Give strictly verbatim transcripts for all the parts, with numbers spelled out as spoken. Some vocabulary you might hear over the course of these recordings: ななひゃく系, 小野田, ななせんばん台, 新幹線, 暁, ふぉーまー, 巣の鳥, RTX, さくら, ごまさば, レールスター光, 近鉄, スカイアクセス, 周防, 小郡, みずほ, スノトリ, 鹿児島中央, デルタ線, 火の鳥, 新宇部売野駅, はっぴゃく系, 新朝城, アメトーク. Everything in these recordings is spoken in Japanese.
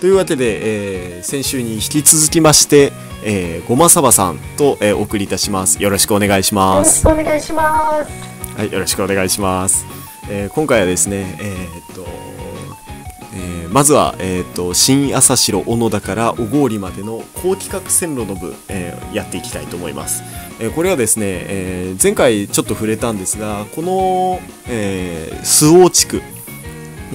というわけで、えー、先週に引き続きまして、えー、ごまさばさんと、えー、お送りいたします。よろしくお願いします。よろしくお願いします。はい、よろしくお願いします。えー、今回はですね、えーっとえー、まずは、えーっと新朝城小野田から小郡までの高規格線路の部、えー、やっていきたいと思います。えー、これはですね、えー、前回ちょっと触れたんですが、この、えー、周防地区、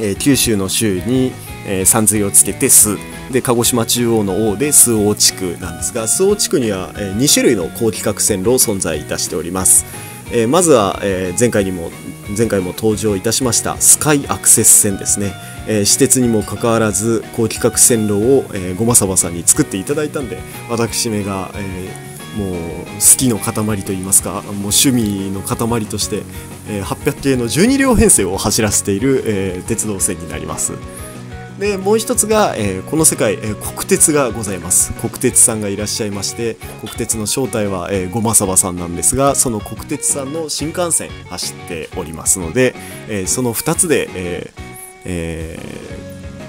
えー、九州の州にえー、さんずいをつけてすで鹿児島中央の王で周防地区なんですが、周防地区には、えー、に種類の高規格線路を存在いたしております。えー、まずは、えー、前回にも前回も登場いたしましたスカイアクセス線ですね。えー、私鉄にもかかわらず高規格線路を、えー、ごまさばさんに作っていただいたんで、私めが、えーもう好きの塊といいますか、もう趣味の塊として、えー、はっぴゃく系のじゅうに両編成を走らせている、えー、鉄道線になります。でもう一つが、えー、この世界、えー、国鉄がございます。国鉄さんがいらっしゃいまして、国鉄の正体は、えー、ごまさばさんなんですが、その国鉄さんの新幹線走っておりますので、えー、そのふたつで、えーえー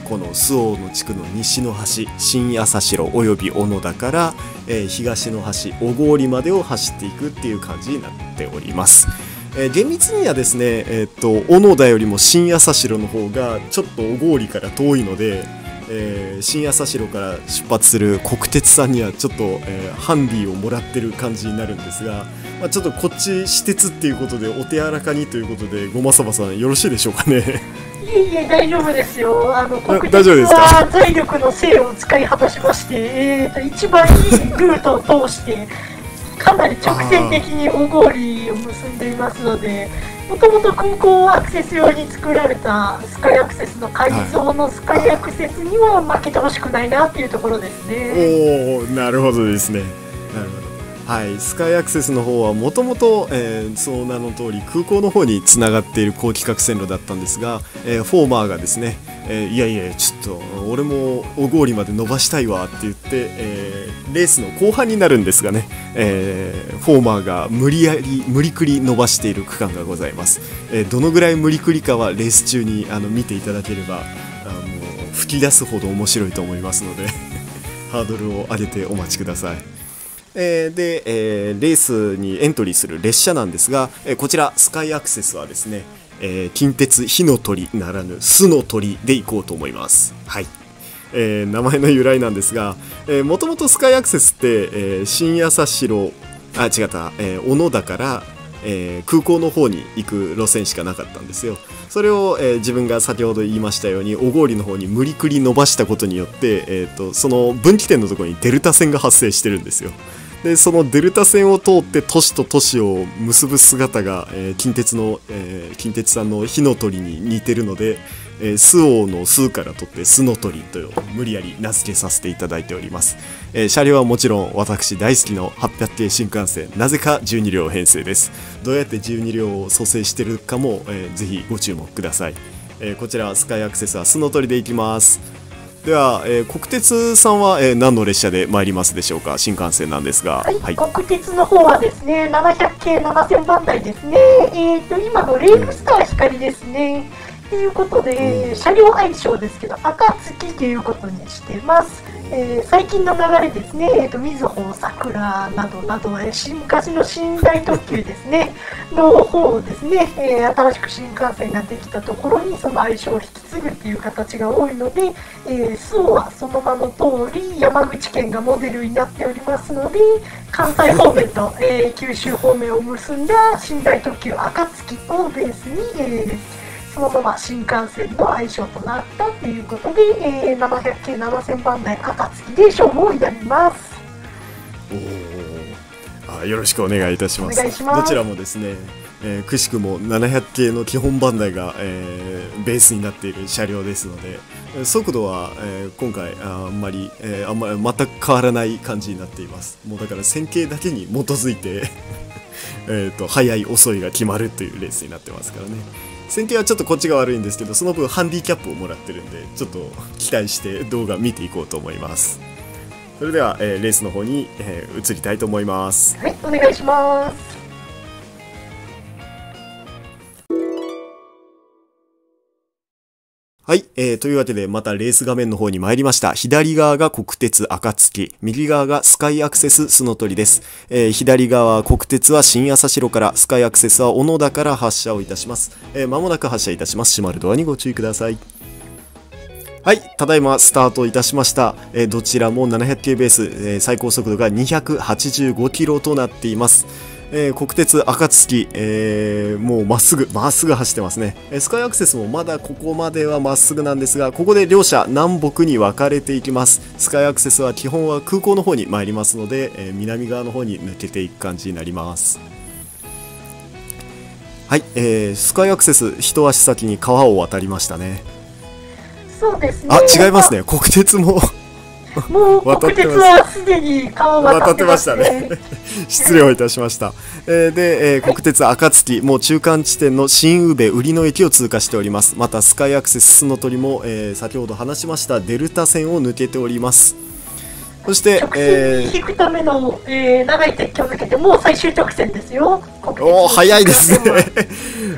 この周防の地区の西の端新朝城および小野田から、えー、東の端小郡までを走っていくっていう感じになっております。えー、厳密にはですね、えー、っと小野田よりも新朝城の方がちょっと小郡から遠いので、えー、新朝城から出発する国鉄さんにはちょっと、えー、ハンディをもらってる感じになるんですが、まあ、ちょっとこっち私鉄っていうことでお手柔らかにということで、ごまさばさんよろしいでしょうかね。いえいえ、大丈夫ですよ。あの国鉄は財力の精を使い果たしまして、えー、と一番いいルートを通してかなり直線的に小郡を結んでいますので、もともと空港アクセス用に作られたスカイアクセスの改造のスカイアクセスには負けてほしくないなっていうところですね。はい、おー、なるほどですね。なるほど。はい、スカイアクセスの方はもともとその名の通り空港の方につながっている高規格線路だったんですが、えー、フォーマーがですね、えー、いやいやちょっと俺も小郡まで伸ばしたいわって言って、えー、レースの後半になるんですがね、えー、フォーマーが無理やり無理くり伸ばしている区間がございます。えー、どのぐらい無理くりかはレース中にあの見ていただければ、あの吹き出すほど面白いと思いますのでハードルを上げてお待ちください。えーでえー、レースにエントリーする列車なんですが、えー、こちらスカイアクセスはですね、えー、近鉄火の鳥ならぬ巣の鳥で行こうと思います。はい、えー、名前の由来なんですが、もともとスカイアクセスって、えー、新朝城あ違った、えー、小野田から、えー、空港の方に行く路線しかなかったんですよ。それを、えー、自分が先ほど言いましたように小郡の方に無理くり伸ばしたことによって、えー、とその分岐点のところにデルタ線が発生してるんですよ。でそのデルタ線を通って都市と都市を結ぶ姿が、えー、近鉄の、えー、近鉄さんの火の鳥に似てるので、えー、周防の巣から取って巣の鳥と無理やり名付けさせていただいております。えー、車両はもちろん私大好きのはっぴゃく系新幹線、なぜかじゅうに両編成です。どうやってじゅうに両を蘇生してるかも、えー、ぜひご注目ください。えー、こちらスカイアクセスは巣の鳥でいきます。では、えー、国鉄さんは、えー、何の列車で参りますでしょうか。新幹線なんですが、はいはい、国鉄の方はですね、ななひゃく系ななせんばん台ですね。えーと今のレールスター光ですね。ということで、うん、車両愛称ですけど暁ということにしてます。えー、最近の流れですね、えーとみずほ、さくらなどなど、昔の寝台特急ですねの方ですね、えー、新しく新幹線ができたところにその愛称を引き継ぐっていう形が多いので、えー、周防はその名の通り山口県がモデルになっておりますので、関西方面と、えー、九州方面を結んだ寝台特急暁をベースに、えーそのまま新幹線の愛称となったということで、えー、ななひゃく系ななせんばん台暁で勝負を挑みます。おあよろしくお願いいたします。お願いします。どちらもですね、えー、くしくもななひゃく系の基本番台が、えー、ベースになっている車両ですので、速度は、えー、今回あんまり、えー、あんまり全く変わらない感じになっています。もうだから線形だけに基づいてえと速い遅いが決まるというレースになってますからね。線形はちょっとこっちが悪いんですけど、その分ハンディキャップをもらってるんで、ちょっと期待して動画見ていこうと思います。それでは、えー、レースの方に、えー、移りたいと思います。はい、お願いします。はい、えー。というわけで、またレース画面の方に参りました。左側が国鉄暁、右側がスカイアクセススノトリです。えー、左側、国鉄は新朝城から、スカイアクセスは小野田から発車をいたします。えー、間もなく発車いたします。閉まるドアにご注意ください。はい、ただいまスタートいたしました。えー、どちらもななひゃくキロベース、えー、最高速度がにひゃくはちじゅうごキロとなっています。えー、国鉄暁、えー、もうまっすぐまっすぐ走ってますね。えー、スカイアクセスもまだここまではまっすぐなんですが、ここで両者南北に分かれていきます。スカイアクセスは基本は空港の方に参りますので、えー、南側の方に抜けていく感じになります。はい、えー、スカイアクセス一足先に川を渡りましたね。そうですね。あ、違いますね。国鉄ももう国鉄はすでに川を渡ってましたね。失礼をいたしました。えー、で、えー、国鉄暁、もう中間地点の新宇部売野駅を通過しております。またスカイアクセススノトリも、えー、先ほど話しましたデルタ線を抜けております。そして、直線に引くための、えー、長い鉄橋を抜けて、もう最終直線ですよ。おお、早いですね。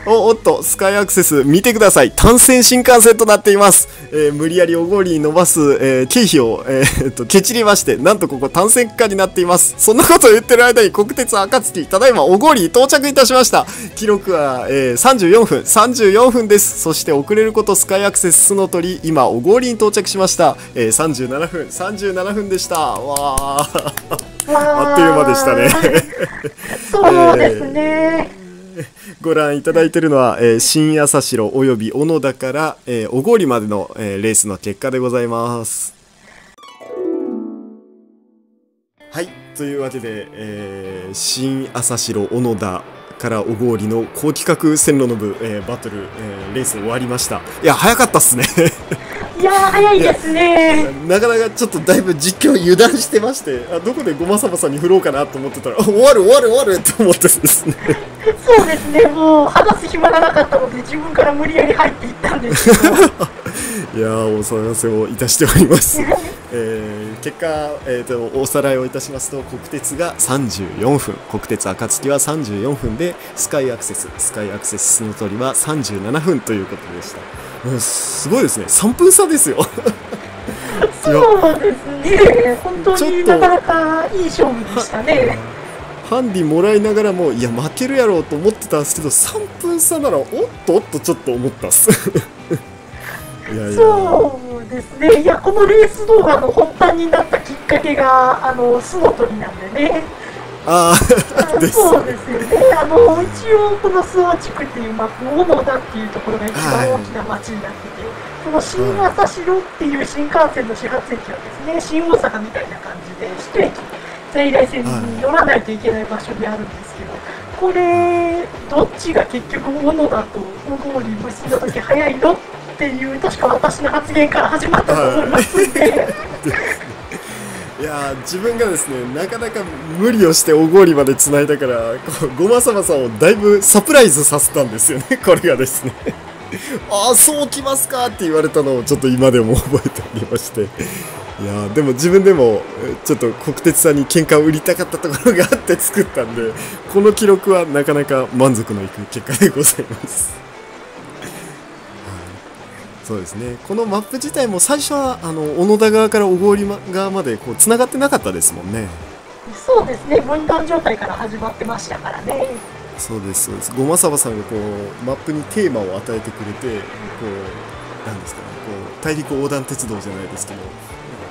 お, おっと、スカイアクセス、見てください。単線新幹線となっています。えー、無理やりおごりに伸ばす、えー、経費を、えー、っと、けちりまして、なんとここ単線区間になっています。そんなことを言ってる間に、国鉄暁、ただいまおごり到着いたしました。記録は、えー、さんじゅうよんふん、さんじゅうよんふんです。そして遅れること、スカイアクセススノトリ、今、おごりに到着しました。えー、さんじゅうななふん、さんじゅうななふんでした。わーあっという間でしたね。そうですね。えー、ご覧いただいているのは、えー、新朝城および小野田から、えー、小郡までの、えー、レースの結果でございます。はい、というわけで、えー、新朝城小野田から小郡の高規格線路の部、えー、バトル、えー、レース終わりました。いや、早かったっすね。いやー、早いですね。なかなかちょっとだいぶ実況油断してまして、あ、どこでごまさまさんに振ろうかなと思ってたら、終わる終わる終わると思ってですね。そうですね、もう話す暇がなかったので、自分から無理やり入っていったんですけど。いやー、お騒がせをいたしております。えー、結果、えー、とおさらいをいたしますと、国鉄がさんじゅうよんふん、国鉄暁はさんじゅうよんふんで、スカイアクセススカイアクセススノトリはさんじゅうななふんということでした。もうすごいですね、さんぷん差ですよ。そうですね、本当になかなかいい勝負でしたね。ハンディもらいながらも、いや負けるやろうと思ってたんですけど、さんぷん差ならおっとおっとちょっと思ったっす。いやいや、そうですね。いや、このレース動画の本番になったきっかけが、あのスノトリなんでね。ああ、ね、そうですよね。あの一応この周防地区っていうマップ、主だっていうところが一番大きな町になってて、この新朝城っていう新幹線の始発駅はですね、新大阪みたいな感じで一駅在来線に乗らないといけない場所にあるんですけど、これどっちが結局小野田と小郡結んだ時早いのっていう、確か私の発言から始まったと思いますんで。いやー、自分がですね、なかなか無理をして小郡まで繋いだから、ごまさまさんをだいぶサプライズさせたんですよね。これがですね、ああ、そうきますかって言われたのをちょっと今でも覚えておりまして、いやー、でも自分でもちょっと国鉄さんに喧嘩を売りたかったところがあって作ったんで、この記録はなかなか満足のいく結果でございます。そうですね、このマップ自体も最初はあの小野田側から小郡側までこうつながってなかったですもんね。そうですね、分断状態から始まってましたからね。そうです、そうです。ごまさばさんがこうマップにテーマを与えてくれて、こうなんですかね、こう大陸横断鉄道じゃないですけど、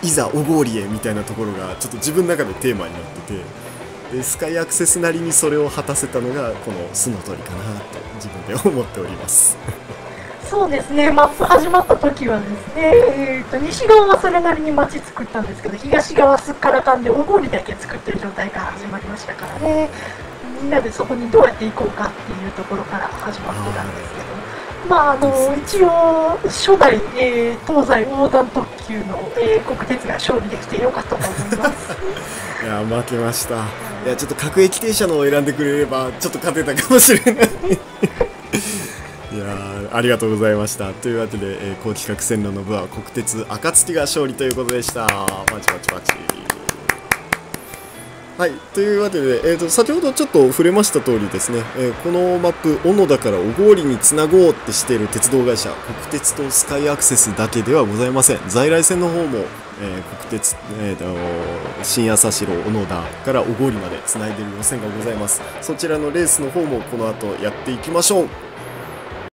いざ小郡へみたいなところがちょっと自分の中でテーマになってて、でスカイアクセスなりにそれを果たせたのがこのスノトリかなと自分で思っております。そうですね、マップ始まった時はですね、えーと、西側はそれなりに街作ったんですけど、東側すっからかんで小郡だけ作ってる状態から始まりましたからね。みんなでそこにどうやって行こうかっていうところから始まってたんですけど、まああの一応初代、えー、東西横断特急の、えー、国鉄が勝利できてよかったと思います。いや、負けました。いや、ちょっと各駅停車のを選んでくれればちょっと勝てたかもしれない。いや、ありがとうございました。というわけで、えー、高規格線路の部は国鉄暁が勝利ということでした。パチパチパチ。はい、というわけで、えーと、先ほどちょっと触れました通りですね、えー、このマップ、小野田から小郡につなごうってしている鉄道会社、国鉄とスカイアクセスだけではございません。在来線の方も、えー、国鉄、えーと、新朝白、小野田から小郡までつないでいる路線がございます。そちらのレースの方もこの後やっていきましょう。